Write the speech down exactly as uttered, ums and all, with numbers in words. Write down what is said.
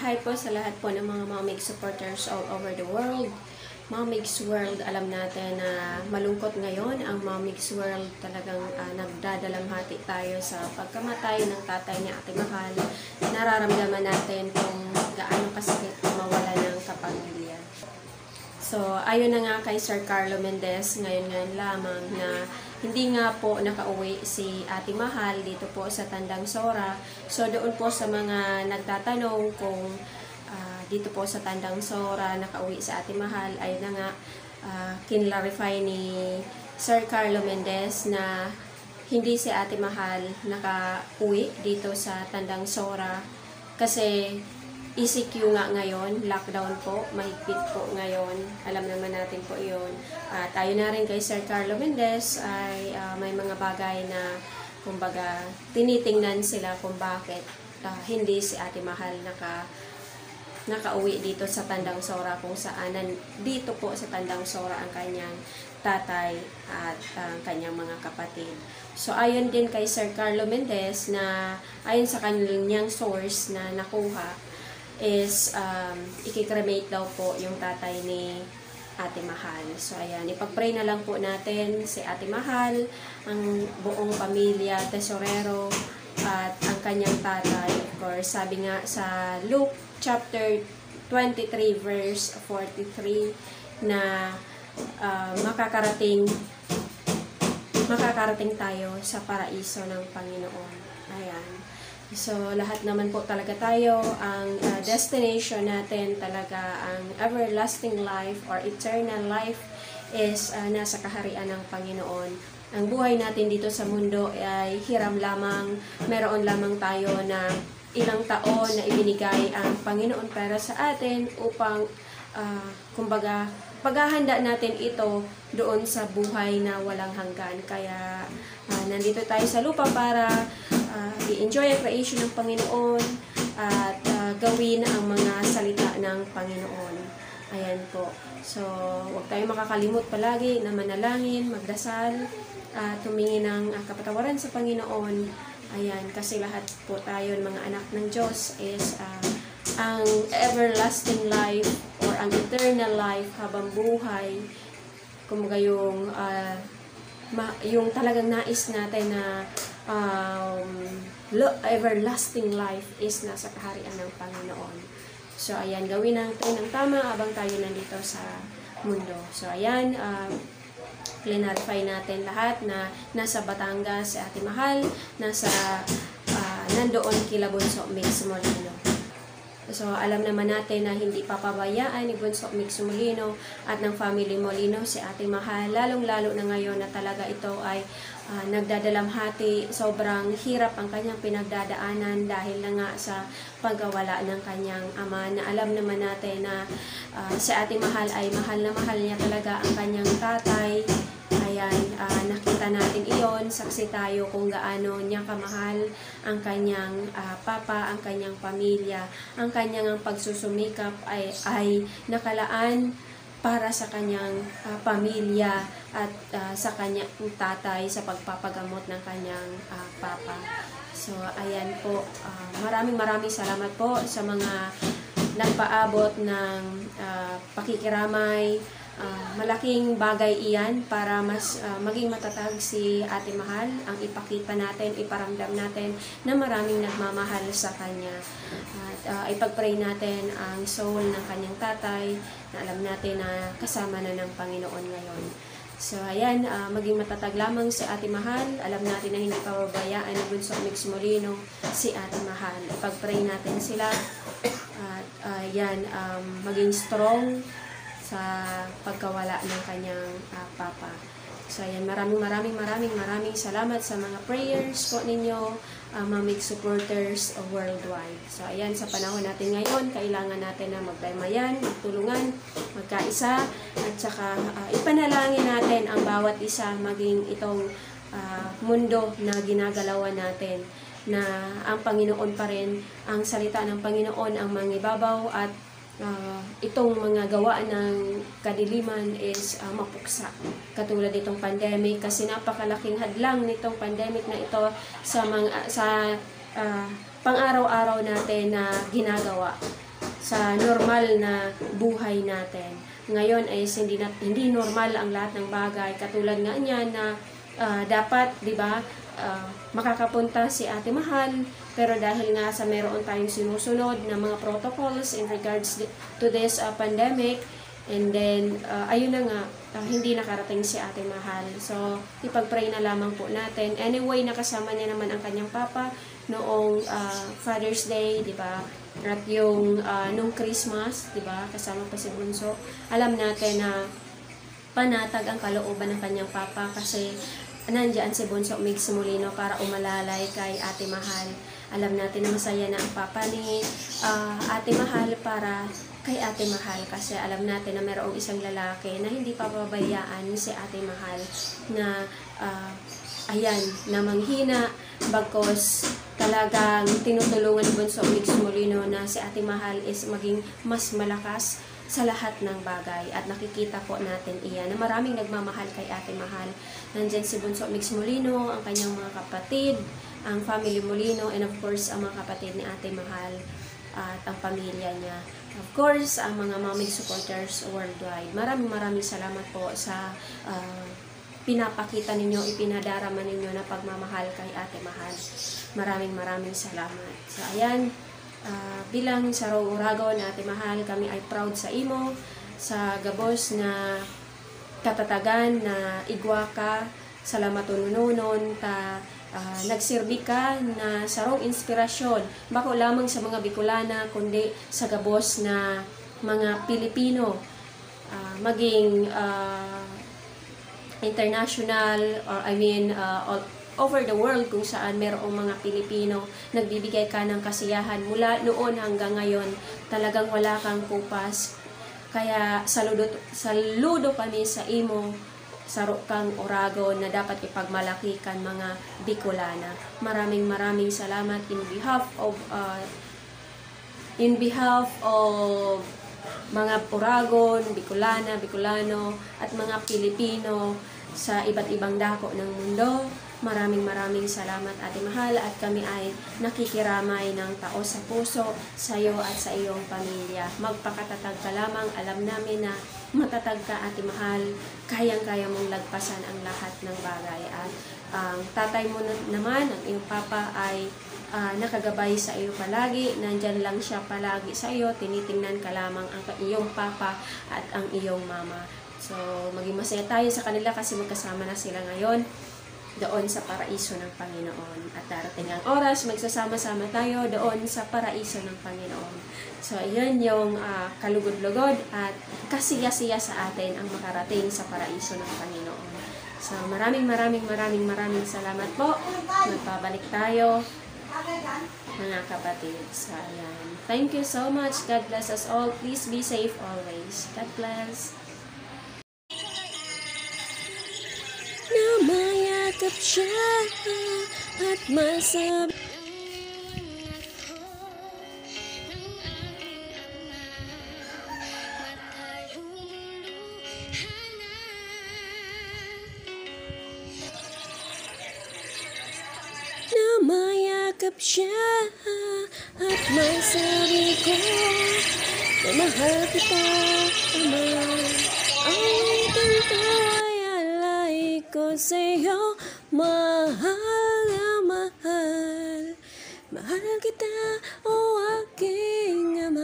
hi po sa lahat po ng mga mga Mygz supporters all over the world. Mga Mygz World, alam natin na malungkot ngayon. Ang mga Mygz World talagang uh, nagdadalamhati tayo sa pagkamatay ng tatay ni Ate Mahal. Nararamdaman natin kung gaano kasakit mawala ng kapamilya. So, ayon na nga kay Sir Carlo Mendez, ngayon ngayon lamang na hindi nga po nakauwi si Ate Mahal dito po sa Tandang Sora. So, doon po sa mga nagtatanong kung uh, dito po sa Tandang Sora nakauwi si Ate Mahal, ayun na nga, uh, kinlarify ni Sir Carlo Mendez na hindi si Ate Mahal nakauwi dito sa Tandang Sora kasi E C Q nga ngayon, lockdown po, mahigpit po ngayon. Alam naman natin po yun. At ayon na rin kay Sir Carlo Mendez ay uh, may mga bagay na kumbaga tinitingnan sila kung bakit uh, hindi si Ate Mahal naka, nakauwi dito sa Tandang Sora kung saan dito po sa Tandang Sora ang kanyang tatay at ang uh, kanyang mga kapatid. So, ayon din kay Sir Carlo Mendez na ayon sa kanyang source na nakuha is um, ikikremate daw po yung tatay ni Ate Mahal. So, ayan, ipag-pray na lang po natin si Ate Mahal, ang buong pamilya, Tesorero, at ang kanyang tatay. Of course, sabi nga sa Luke chapter twenty-three verse forty-three na uh, makakarating makakarating tayo sa paraiso ng Panginoon. Ayan. So, lahat naman po talaga tayo, ang uh, destination natin talaga, ang everlasting life or eternal life is uh, nasa kaharian ng Panginoon. Ang buhay natin dito sa mundo ay hiram lamang, meron lamang tayo na ilang taon na ibinigay ang Panginoon para sa atin upang, uh, kumbaga, paghahanda natin ito doon sa buhay na walang hanggan. Kaya, uh, nandito tayo sa lupa para Uh, i-enjoy ang creation ng Panginoon at uh, gawin ang mga salita ng Panginoon. Ayan po. So, huwag tayong makakalimot palagi na manalangin, magdasal, at uh, humingi ng uh, kapatawaran sa Panginoon. Ayan, kasi lahat po tayo, mga anak ng Diyos, is uh, ang everlasting life or ang eternal life habang buhay. Kumbaga yung, uh, yung talagang nais natin na Um, everlasting life is nasa kaharian ng Panginoon. So, ayan, gawin natin ang tama habang tayo nandito sa mundo. So, ayan, um, clarify natin lahat na nasa Batangas si Ate Mahal, nasa uh, nandoon kila Bunso Mygz Molino. So, alam naman natin na hindi papabayaan ni Bunso Mygz Molino at ng family Molino si Ate Mahal, lalong-lalo na ngayon na talaga ito ay uh, nagdadalamhati, sobrang hirap ang kanyang pinagdadaanan dahil na nga sa pagkawala ng kanyang ama na alam naman natin na uh, si Ate Mahal ay mahal na mahal niya talaga ang kanyang tatay. Ayan, uh, nakita natin iyon, saksi tayo kung gaano niya kamahal ang kanyang uh, papa, ang kanyang pamilya, ang kanyang pagsusumikap ay, ay nakalaan para sa kanyang uh, pamilya at uh, sa kanyang tatay sa pagpapagamot ng kanyang uh, papa. So, ayan po, uh, maraming maraming salamat po sa mga nagpaabot ng uh, pakikiramay. Uh, malaking bagay iyan para mas uh, maging matatag si Ate Mahal, ang ipakita natin, iparamdam natin na maraming nagmamahal sa kanya. At uh, ipag-pray natin ang soul ng kanyang tatay na alam natin na kasama na ng Panginoon ngayon. So, ayan, uh, maging matatag lamang si Ate Mahal. Alam natin na hindi pababayaan ni Bunso Mygz Molino si Ate Mahal. Ipag-pray natin sila. At uh, ayan, um, maging strong sa pagkawala ng kanyang uh, papa. So, ayan, maraming maraming maraming maraming salamat sa mga prayers po ninyo, uh, mga Mygz supporters worldwide. So, ayan, sa panahon natin ngayon, kailangan natin na magdamayan, magtulungan, magkaisa, at saka uh, ipanalangin natin ang bawat isa maging itong uh, mundo na ginagalawan natin na ang Panginoon pa rin, ang salita ng Panginoon ang mangibabaw at Uh, itong mga gawaan ng kadiliman is uh, mapuksa. Katulad itong pandemic kasi napakalaking hadlang nitong pandemic na ito sa mga sa uh, pang-araw-araw natin na ginagawa. sa normal na buhay natin. Ngayon ay hindi, na, hindi normal ang lahat ng bagay. Katulad nga niya na uh, dapat, di ba, uh, makakapunta si Ate Mahal, pero dahil nga sa meron tayong sinusunod na mga protocols in regards to this uh, pandemic, and then, uh, ayun na nga, uh, hindi nakarating si Ate Mahal. So, ipag-pray na lamang po natin. Anyway, nakasama niya naman ang kanyang papa noong uh, Father's Day, di ba? At yung uh, noong Christmas, di ba? Kasama pa si Bunso. Alam natin na panatag ang kalooban ng kanyang papa kasi nandiyan si Bunso Mygz Molino para umalalay kay Ate Mahal. Alam natin na masaya na ang papa ni uh, Ate Mahal para kay Ate Mahal kasi alam natin na mayroong isang lalaki na hindi papabayaan si Ate Mahal na uh, ayan, na manghina bagkos talagang tinutulungan ni Bunso Mygz Molino na si Ate Mahal is maging mas malakas sa lahat ng bagay at nakikita po natin iyan na maraming nagmamahal kay Ate Mahal. Nandyan si Bunso Mygz Molino, ang kanyang mga kapatid, ang family Molino, and of course ang mga kapatid ni Ate Mahal at ang pamilya niya. Of course, ang mga Mygz supporters worldwide. Maraming maraming salamat po sa uh, pinapakita ninyo, ipinadarama ninyo na pagmamahal kay Ate Mahal. Maraming maraming salamat. So, ayan, uh, bilang sa Row Urago na Ate Mahal, kami ay proud sa imo, sa gabos na katatagan na igwa ka, salamat unununon ta, Uh, nagserbi ka na sarong inspirasyon bako lamang sa mga Bicolana kundi sa gabos na mga Pilipino, uh, maging uh, international or I mean uh, all over the world kung saan merong mga Pilipino. Nagbibigay ka ng kasiyahan mula noon hanggang ngayon, talagang wala kang kupas, kaya saludo, saludo kami sa imo Saro kang Orago na dapat ipagmalaki kan mga Bicolana. Maraming maraming salamat in behalf of uh, in behalf of mga Oragon, Bicolana, Bicolano at mga Pilipino sa iba't ibang dako ng mundo. Maraming maraming salamat Ate Mahal at kami ay nakikiramay ng taos sa puso sa iyo at sa iyong pamilya. Magpakatatag ka lamang, alam namin na matatag ka, Ate Mahal, kayang-kaya mong lagpasan ang lahat ng bagay. At ang um, tatay mo naman, ang iyong papa ay uh, nakagabay sa iyo palagi, nandyan lang siya palagi sa iyo, tinitingnan ka lamang ang iyong papa at ang iyong mama. So, maging masaya tayo sa kanila kasi magkasama na sila ngayon doon sa paraiso ng Panginoon. At darating ang oras, magsasama-sama tayo doon sa paraiso ng Panginoon. So, yun yung uh, kalugod-lugod at kasiya-siya sa atin ang makarating sa paraiso ng Panginoon. So, maraming maraming maraming maraming salamat po. Magpabalik tayo, mga kapatid. So, ayan. Thank you so much. God bless us all. Please be safe always. God bless. Namayakap siya at masab... Namayakap siya at masabi ko na mahal kita, Ama. Ang tanda ko sa'yo, mahal na mahal, mahal kita o aking ama.